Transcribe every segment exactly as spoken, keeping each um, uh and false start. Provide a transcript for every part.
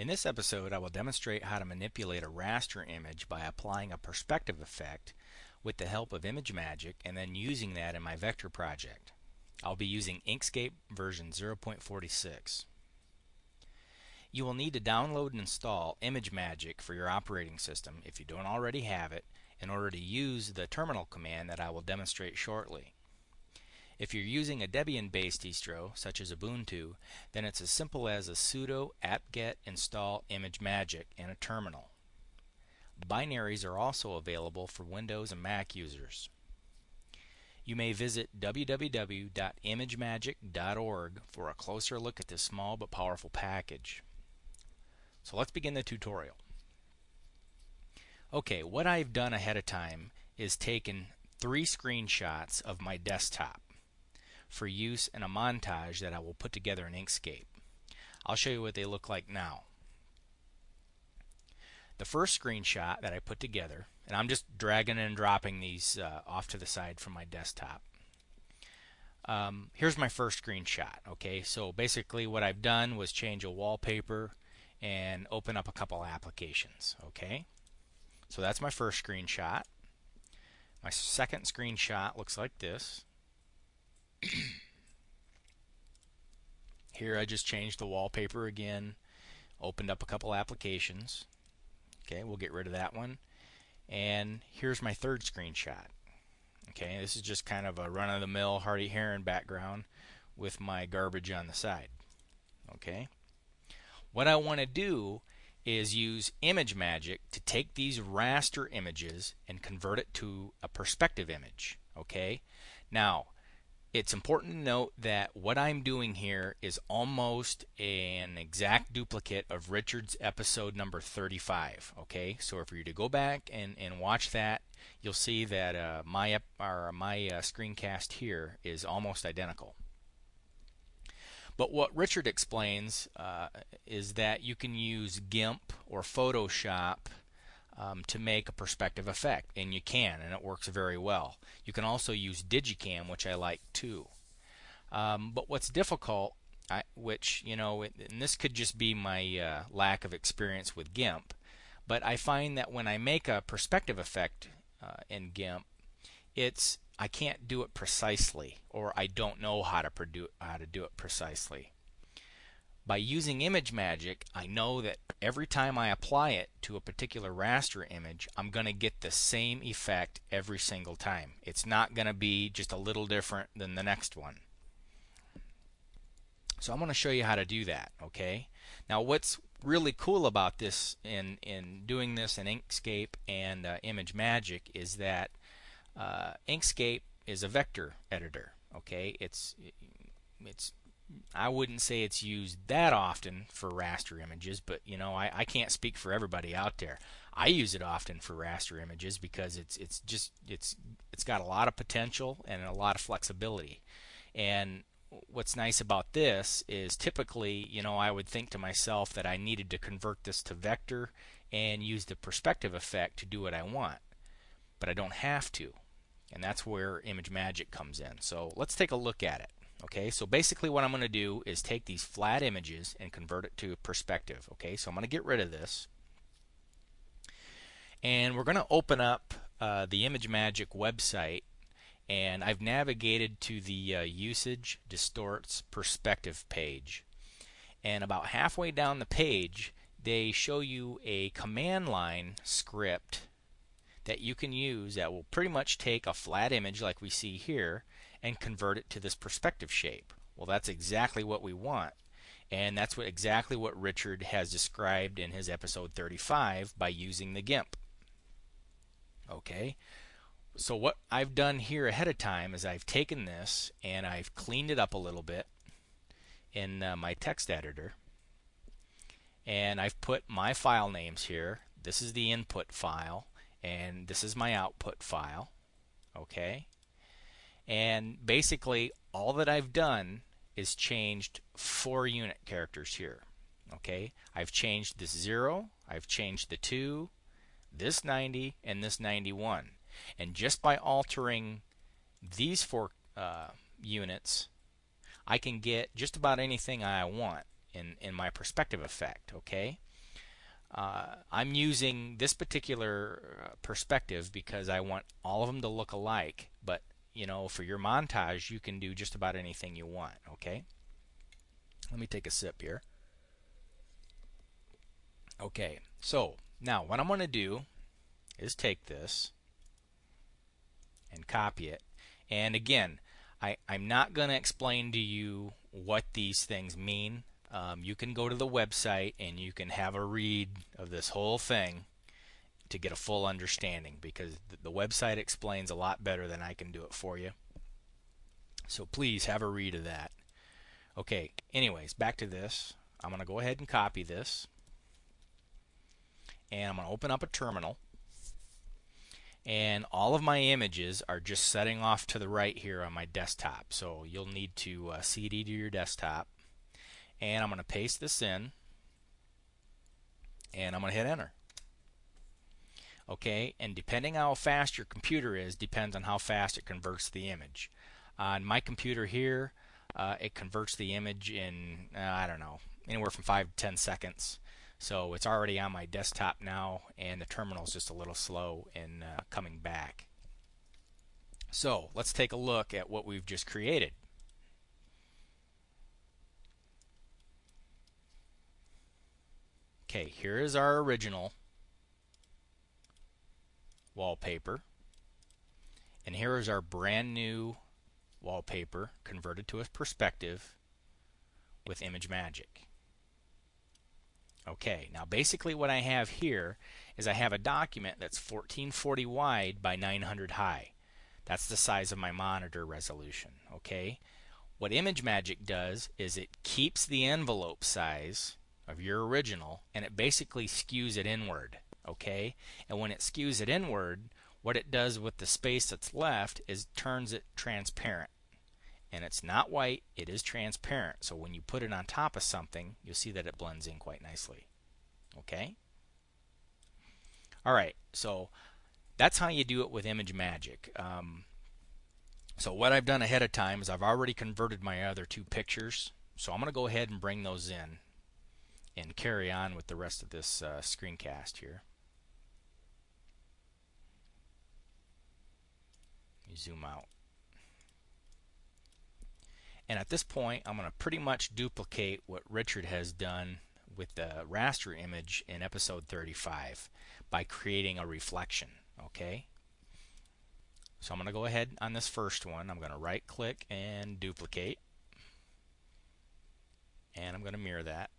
In this episode, I will demonstrate how to manipulate a raster image by applying a perspective effect with the help of ImageMagick and then using that in my vector project. I'll be using Inkscape version zero point forty-six. You will need to download and install ImageMagick for your operating system if you don't already have it in order to use the terminal command that I will demonstrate shortly. If you're using a Debian-based distro, such as Ubuntu, then it's as simple as a sudo apt-get install ImageMagick in a terminal. Binaries are also available for Windows and Mac users. You may visit w w w dot imagemagick dot org for a closer look at this small but powerful package. So let's begin the tutorial. Okay, what I've done ahead of time is taken three screenshots of my desktop for use in a montage that I will put together in Inkscape. I'll show you what they look like now. The first screenshot that I put together, and I'm just dragging and dropping these uh, off to the side from my desktop. Um, here's my first screenshot. Okay, so basically what I've done was change a wallpaper and open up a couple applications. Okay, so that's my first screenshot. My second screenshot looks like this. Here I just changed the wallpaper again, opened up a couple applications. Okay, we'll get rid of that one. And here's my third screenshot. Okay, this is just kind of a run-of-the-mill Hardy Heron background with my garbage on the side. Okay, what I want to do is use ImageMagick to take these raster images and convert it to a perspective image. Okay, now it's important to note that what I'm doing here is almost an exact duplicate of Richard's episode number thirty-five. Okay, so if you were to go back and, and watch that, you'll see that uh, my, ep or my uh, screencast here is almost identical. But what Richard explains uh, is that you can use GIMP or Photoshop Um, to make a perspective effect, and you can, and it works very well. You can also use Digicam, which I like too. Um, but what's difficult, I, which you know, it, and this could just be my uh, lack of experience with GIMP, but I find that when I make a perspective effect uh, in GIMP, it's I can't do it precisely, or I don't know how to produ how to do it precisely. By using ImageMagick, I know that every time I apply it to a particular raster image, I'm going to get the same effect every single time. It's not going to be just a little different than the next one. So I'm going to show you how to do that. Okay. Now, what's really cool about this in in doing this in Inkscape and uh, ImageMagick is that uh, Inkscape is a vector editor. Okay. It's it's I wouldn't say it's used that often for raster images, but you know, I, I can't speak for everybody out there. I use it often for raster images because it's it's just it's it's got a lot of potential and a lot of flexibility. And what's nice about this is typically, you know, I would think to myself that I needed to convert this to vector and use the perspective effect to do what I want, but I don't have to, and that's where ImageMagick comes in. So let's take a look at it. Okay, so basically what I'm going to do is take these flat images and convert it to perspective. Okay, so I'm going to get rid of this. And we're going to open up uh, the ImageMagick website. And I've navigated to the uh, Usage Distorts Perspective page. And about halfway down the page, they show you a command line script that you can use that will pretty much take a flat image like we see here and convert it to this perspective shape. Well, that's exactly what we want, and that's what exactly what Richard has described in his episode thirty-five by using the GIMP. Okay, so what I've done here ahead of time is I've taken this and I've cleaned it up a little bit in uh, my text editor, and I've put my file names here. This is the input file and this is my output file. Okay, and basically all that I've done is changed four unit characters here. Okay, I've changed this zero, I've changed the two, this ninety, and this ninety-one. And just by altering these four uh, units, I can get just about anything I want in in my perspective effect. Okay, Uh, I'm using this particular perspective because I want all of them to look alike, but you know, for your montage you can do just about anything you want. Okay, let me take a sip here. Okay, so now what I'm going to do is take this and copy it, and again I, I'm not going to explain to you what these things mean. Um, you can go to the website and you can have a read of this whole thing to get a full understanding, because the website explains a lot better than I can do it for you. So please have a read of that. Okay, anyways, back to this. I'm going to go ahead and copy this, and I'm going to open up a terminal, and all of my images are just setting off to the right here on my desktop. So you'll need to uh, C D to your desktop, and I'm going to paste this in, and I'm going to hit enter. Okay, and depending how fast your computer is depends on how fast it converts the image. On my computer here, uh, it converts the image in uh, I don't know, anywhere from five to ten seconds. So it's already on my desktop now, and the terminal's just a little slow in uh, coming back. So let's take a look at what we've just created. Okay, here is our original wallpaper, and here is our brand new wallpaper converted to a perspective with ImageMagick. Okay, now basically what I have here is I have a document that's fourteen forty wide by nine hundred high. That's the size of my monitor resolution. Okay, what ImageMagick does is it keeps the envelope size of your original, and it basically skews it inward. Okay, and when it skews it inward, what it does with the space that's left is turns it transparent, and it's not white, it is transparent. So when you put it on top of something, you'll see that it blends in quite nicely. Okay, alright, so that's how you do it with ImageMagick. Um, so what I've done ahead of time is I've already converted my other two pictures, so I'm gonna go ahead and bring those in and carry on with the rest of this uh, screencast here. You zoom out, and at this point I'm going to pretty much duplicate what Richard has done with the raster image in episode thirty-five by creating a reflection. Okay, so I'm going to go ahead on this first one, I'm going to right click and duplicate, and I'm going to mirror that.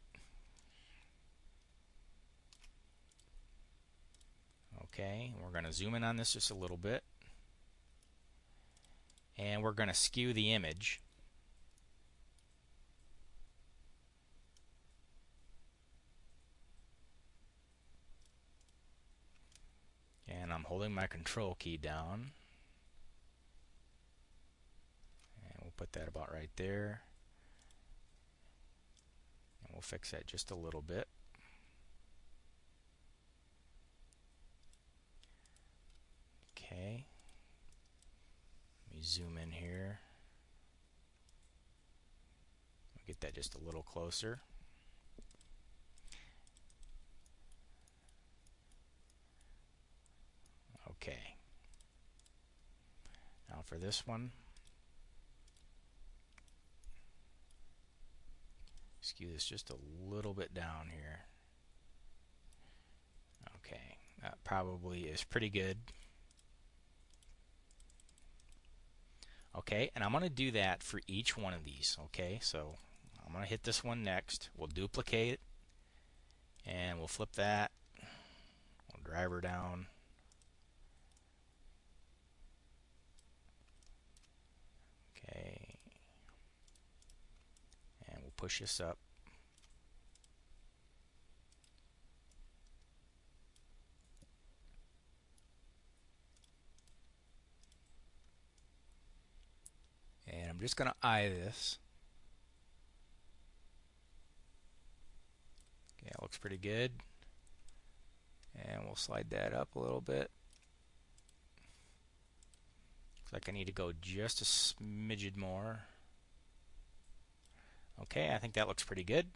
Okay, we're going to zoom in on this just a little bit, and we're going to skew the image. And I'm holding my control key down, and we'll put that about right there, and we'll fix that just a little bit. Okay, let me zoom in here, I'll get that just a little closer. Okay, now for this one, skew this just a little bit down here. Okay, that probably is pretty good. Okay, and I'm going to do that for each one of these. Okay, so I'm going to hit this one next. We'll duplicate it, and we'll flip that. We'll drive her down. Okay, and we'll push this up. I'm just going to eye this. Okay, it looks pretty good. And we'll slide that up a little bit. Looks like I need to go just a smidgen more. Okay, I think that looks pretty good.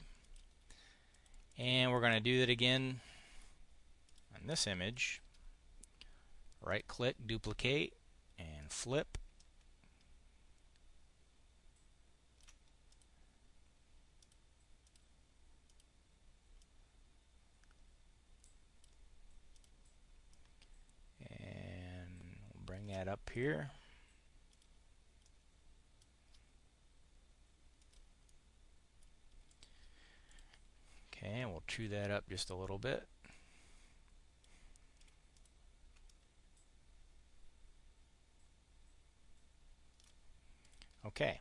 And we're going to do that again in this image, right click, duplicate, and flip. And we'll bring that up here. Okay, and we'll chew that up just a little bit. Okay,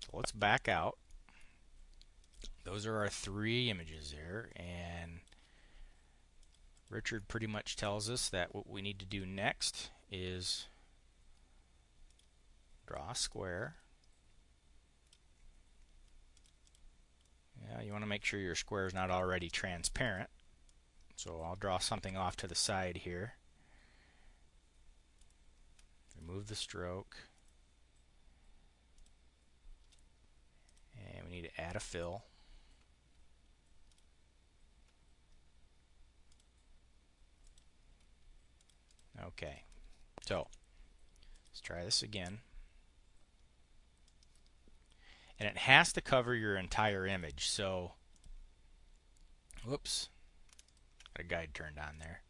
so let's back out. Those are our three images there, and Richard pretty much tells us that what we need to do next is draw a square. Yeah, you want to make sure your square is not already transparent, so I'll draw something off to the side here. Remove the stroke, and we need to add a fill. Okay, so let's try this again, and it has to cover your entire image. So, whoops, got a guide turned on there.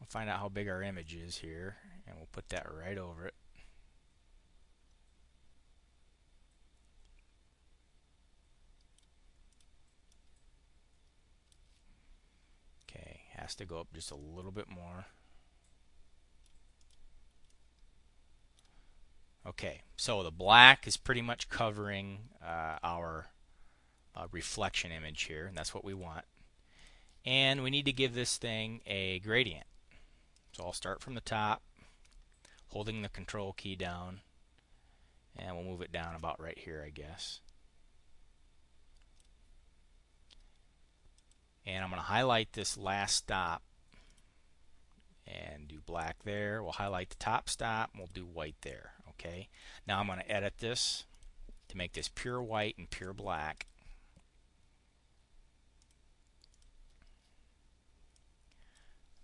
We'll find out how big our image is here, and we'll put that right over it. Okay, has to go up just a little bit more. Okay, so the black is pretty much covering uh, our uh, reflection image here, and that's what we want. And we need to give this thing a gradient. So I'll start from the top, holding the control key down, and we'll move it down about right here, I guess. And I'm going to highlight this last stop and do black there. We'll highlight the top stop and we'll do white there. Okay. Now I'm going to edit this to make this pure white and pure black.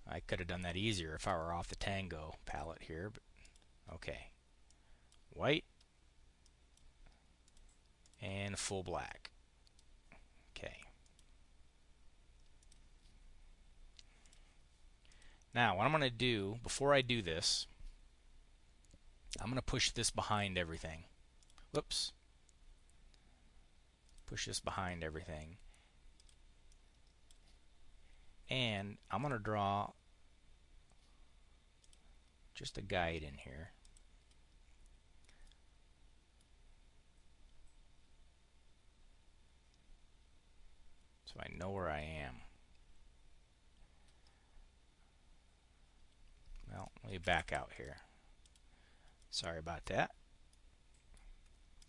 I could have done that easier if I were off the Tango palette here, but okay. White and full black. Okay. Now, what I'm going to do before I do this, I'm going to push this behind everything. Whoops. Push this behind everything. And I'm going to draw just a guide in here. So I know where I am. Well, let me back out here. Sorry about that.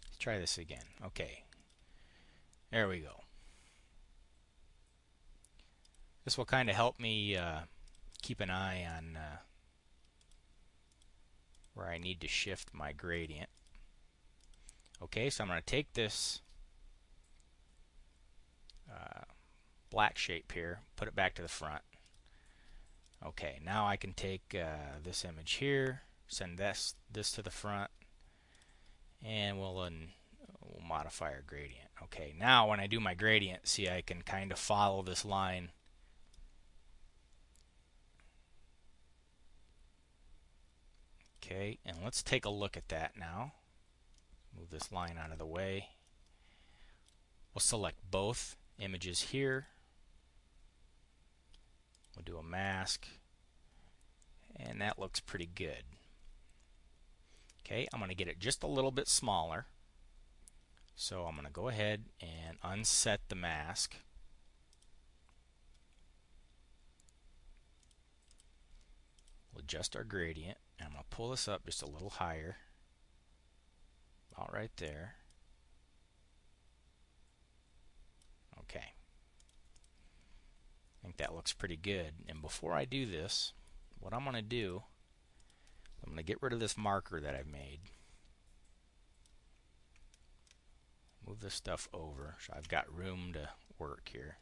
Let's try this again. Okay. There we go. This will kind of help me uh, keep an eye on uh, where I need to shift my gradient. Okay, so I'm going to take this uh, black shape here, put it back to the front. Okay, now I can take uh, this image here, send this this to the front, and we'll, uh, we'll modify our gradient. Okay, now when I do my gradient, see, I can kind of follow this line. Okay, and let's take a look at that now. Move this line out of the way. We'll select both images here. We'll do a mask. And that looks pretty good. Okay, I'm going to get it just a little bit smaller. So I'm going to go ahead and unset the mask. We'll adjust our gradient. And I'm going to pull this up just a little higher, about right there. Okay. I think that looks pretty good. And before I do this, what I'm going to do, I'm going to get rid of this marker that I've made. Move this stuff over so I've got room to work here.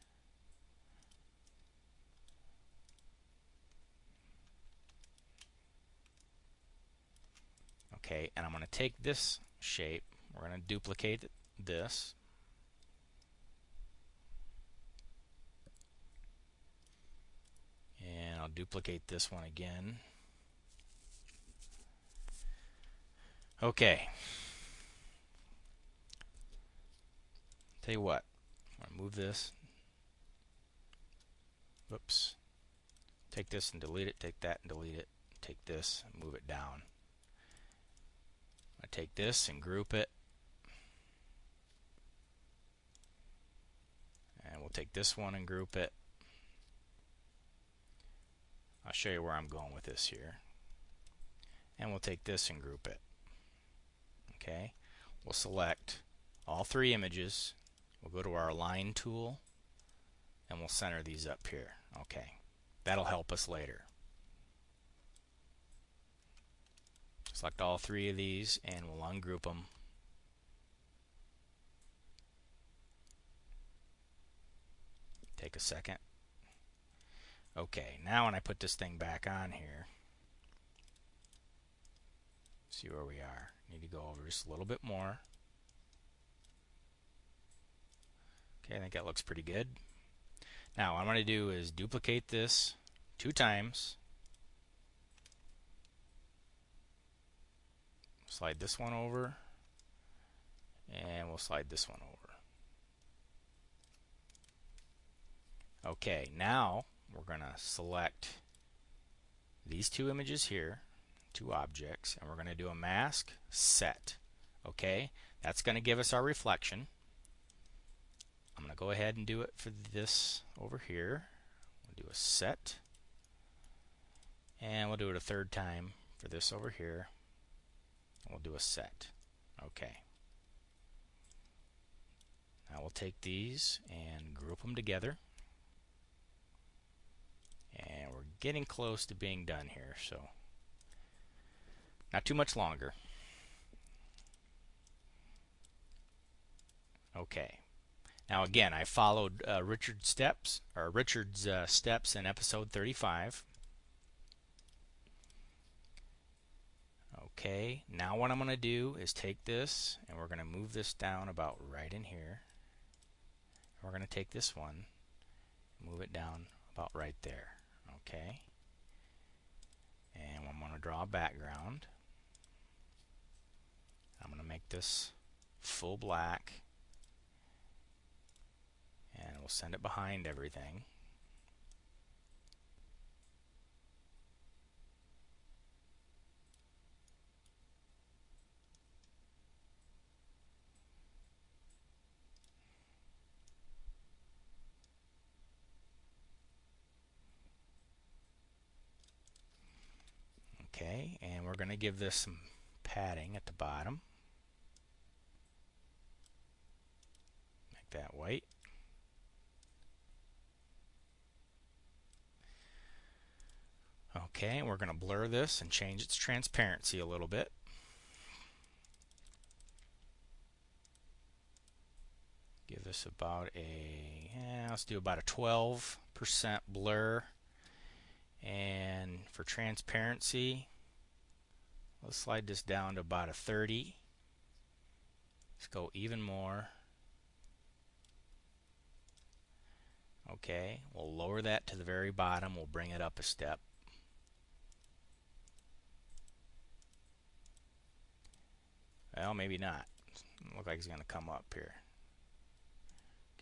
Okay, and I'm going to take this shape, we're going to duplicate this, and I'll duplicate this one again. Okay, tell you what, I'm going to move this, oops, take this and delete it, take that and delete it, take this and move it down. I take this and group it, and we'll take this one and group it. I'll show you where I'm going with this here, and we'll take this and group it. Okay, we'll select all three images, we'll go to our align tool, and we'll center these up here. Okay, that'll help us later. Select all three of these and we'll ungroup them. Take a second. Okay, now when I put this thing back on here, see where we are. Need to go over just a little bit more. Okay, I think that looks pretty good. Now what I'm going to do is duplicate this two times. Slide this one over, and we'll slide this one over. Okay, now we're going to select these two images here, two objects, and we're going to do a mask set. Okay, that's going to give us our reflection. I'm going to go ahead and do it for this over here. We'll do a set, and we'll do it a third time for this over here. We'll do a set. Okay. Now we'll take these and group them together. And we're getting close to being done here, so not too much longer. Okay. Now again, I followed uh, Richard's steps, or Richard's uh, steps in episode thirty-five. Okay, now what I'm going to do is take this and we're going to move this down about right in here. We're going to take this one, move it down about right there. Okay, and I'm going to draw a background. I'm going to make this full black and we'll send it behind everything. Okay, and we're going to give this some padding at the bottom. Make that white. Okay, and we're going to blur this and change its transparency a little bit. Give this about a, eh, let's do about a twelve percent blur. And for transparency, let's slide this down to about a thirty. Let's go even more. Okay, we'll lower that to the very bottom. We'll bring it up a step. Well, maybe not. Doesn't look like it's going to come up here.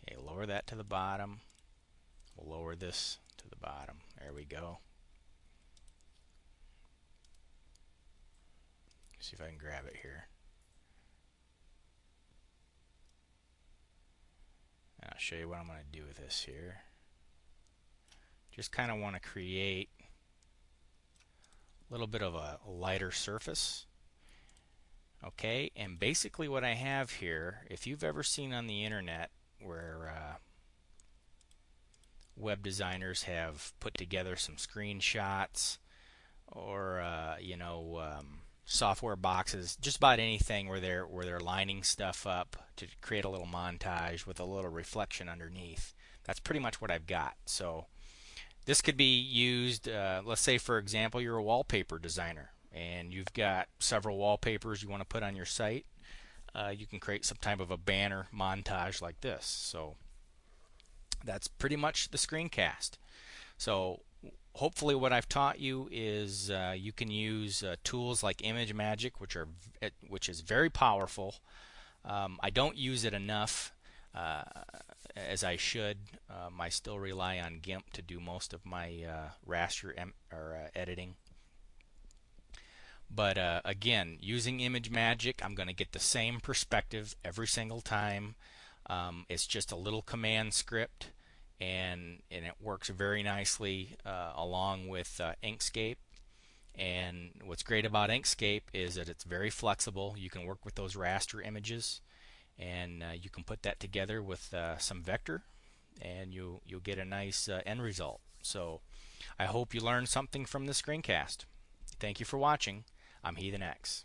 Okay, lower that to the bottom. We'll lower this to the bottom. There we go. See if I can grab it here. And I'll show you what I'm going to do with this here. Just kind of want to create a little bit of a lighter surface. Okay, and basically what I have here, if you've ever seen on the internet where uh, web designers have put together some screenshots or uh, you know, um, software boxes, just about anything where they're where they're lining stuff up to create a little montage with a little reflection underneath. That's pretty much what I've got. So this could be used, uh, let's say for example you're a wallpaper designer and you've got several wallpapers you want to put on your site, uh, you can create some type of a banner montage like this. So that's pretty much the screencast. So hopefully what I've taught you is uh, you can use uh, tools like ImageMagick, which are which is very powerful. Um, I don't use it enough uh, as I should. Um, I still rely on GIMP to do most of my uh, raster em or uh, editing. But uh, again, using ImageMagick, I'm going to get the same perspective every single time. Um, it's just a little command script, and and it works very nicely uh, along with uh, Inkscape. And what's great about Inkscape is that it's very flexible. You can work with those raster images, and uh, you can put that together with uh, some vector, and you you'll get a nice uh, end result. So I hope you learned something from this screencast. Thank you for watching. I'm HeathenX.